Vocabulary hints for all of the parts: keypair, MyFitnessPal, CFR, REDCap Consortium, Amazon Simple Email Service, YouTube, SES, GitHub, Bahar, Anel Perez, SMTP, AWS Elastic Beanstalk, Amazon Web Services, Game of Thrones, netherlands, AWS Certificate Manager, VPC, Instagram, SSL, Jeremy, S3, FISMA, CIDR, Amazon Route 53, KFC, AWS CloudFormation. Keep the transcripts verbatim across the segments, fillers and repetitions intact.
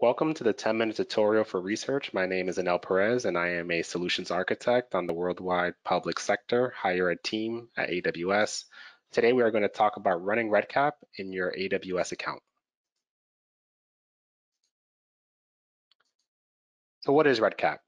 Welcome to the ten minute tutorial for research. My name is Anel Perez, and I am a solutions architect on the worldwide public sector higher ed team at A W S. Today, we are going to talk about running REDCap in your A W S account. So what is REDCap?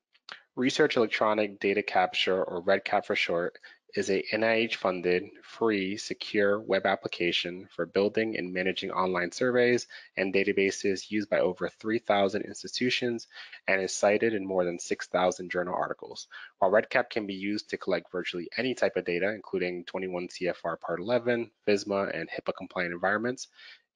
Research Electronic Data Capture, or REDCap for short, is a N I H-funded, free, secure web application for building and managing online surveys and databases used by over three thousand institutions and is cited in more than six thousand journal articles. While REDCap can be used to collect virtually any type of data, including twenty-one C F R Part eleven, FISMA, and HIPAA-compliant environments,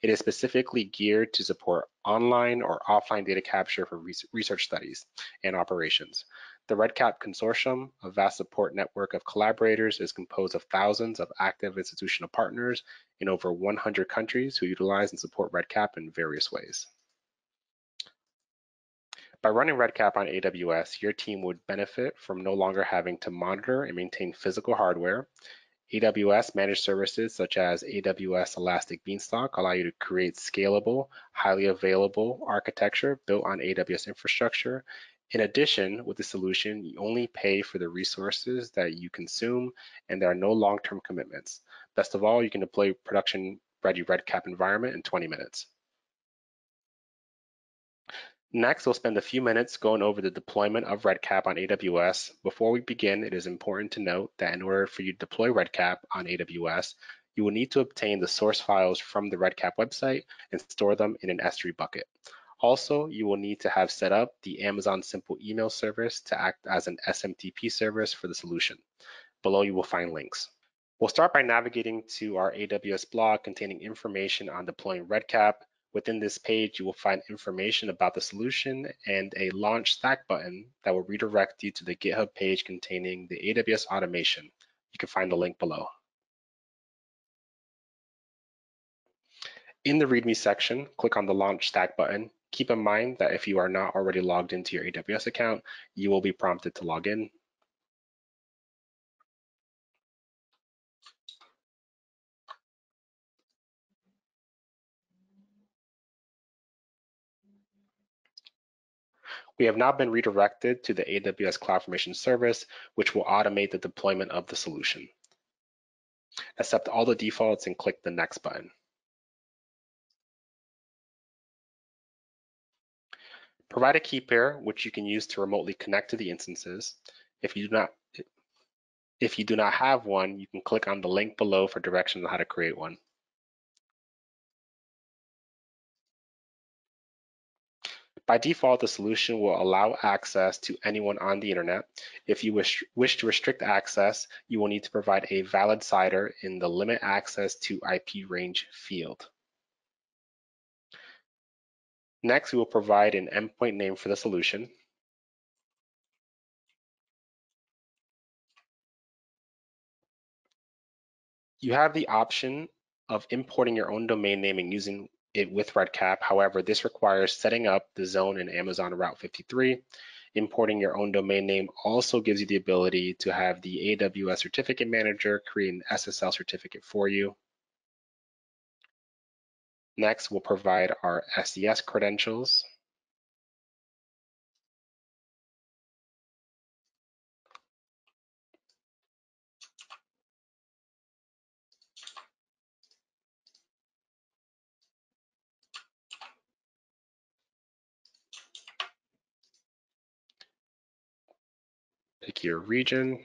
it is specifically geared to support online or offline data capture for research studies and operations. The REDCap Consortium, a vast support network of collaborators, is composed of thousands of active institutional partners in over one hundred countries who utilize and support REDCap in various ways. By running REDCap on A W S, your team would benefit from no longer having to monitor and maintain physical hardware. A W S managed services such as A W S Elastic Beanstalk allow you to create scalable, highly available architecture built on A W S infrastructure. In addition, with the solution, you only pay for the resources that you consume, and there are no long-term commitments. Best of all, you can deploy production ready REDCap environment in twenty minutes. Next, we'll spend a few minutes going over the deployment of REDCap on A W S. Before we begin, it is important to note that in order for you to deploy REDCap on A W S, you will need to obtain the source files from the REDCap website and store them in an S three bucket. Also, you will need to have set up the Amazon Simple Email Service to act as an S M T P service for the solution. Below, you will find links. We'll start by navigating to our A W S blog containing information on deploying REDCap. Within this page, you will find information about the solution and a launch stack button that will redirect you to the GitHub page containing the A W S automation. You can find the link below. In the README section, click on the launch stack button. Keep in mind that if you are not already logged into your A W S account, you will be prompted to log in. We have now been redirected to the A W S CloudFormation service, which will automate the deployment of the solution. Accept all the defaults and click the Next button. Provide a key pair, which you can use to remotely connect to the instances. If you do not, if you do not have one, you can click on the link below for directions on how to create one. By default, the solution will allow access to anyone on the internet. If you wish, wish to restrict access, you will need to provide a valid CIDR in the Limit Access to I P Range field. Next, we will provide an endpoint name for the solution. You have the option of importing your own domain name and using it with REDCap. However, this requires setting up the zone in Amazon Route fifty-three. Importing your own domain name also gives you the ability to have the A W S Certificate Manager create an S S L certificate for you. Next, we'll provide our S E S credentials. Pick your region.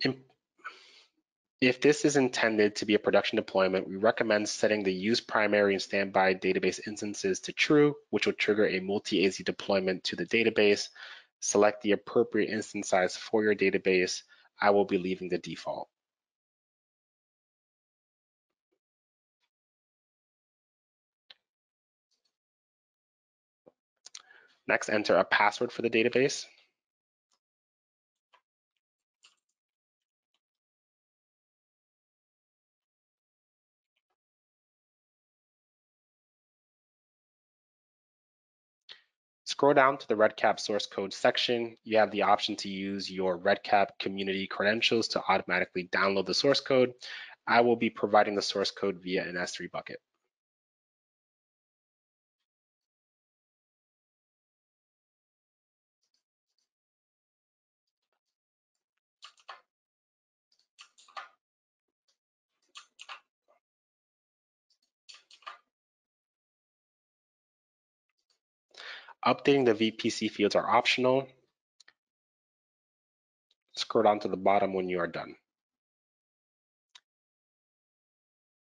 In If this is intended to be a production deployment, we recommend setting the use primary and standby database instances to true, which will trigger a multi-A Z deployment to the database. Select the appropriate instance size for your database. I will be leaving the default. Next, enter a password for the database. Scroll down to the REDCap source code section. You have the option to use your REDCap community credentials to automatically download the source code. I will be providing the source code via an S three bucket. Updating the V P C fields are optional. Scroll down to the bottom when you are done.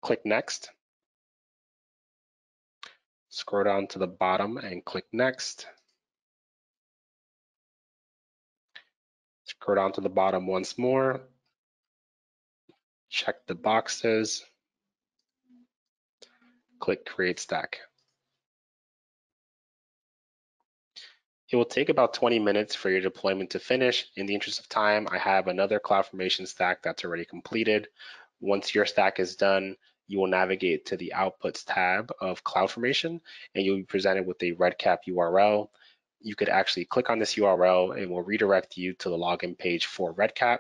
Click Next. Scroll down to the bottom and click Next. Scroll down to the bottom once more. Check the boxes. Click Create Stack. It will take about twenty minutes for your deployment to finish. In the interest of time, I have another CloudFormation stack that's already completed. Once your stack is done, you will navigate to the Outputs tab of CloudFormation, and you'll be presented with a REDCap U R L. You could actually click on this U R L, and it will redirect you to the login page for REDCap.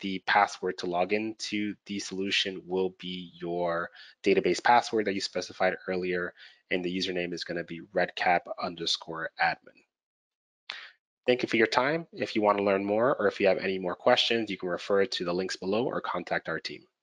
The password to log into the solution will be your database password that you specified earlier, and the username is going to be REDCap underscore admin. Thank you for your time. If you want to learn more or if you have any more questions, you can refer to the links below or contact our team.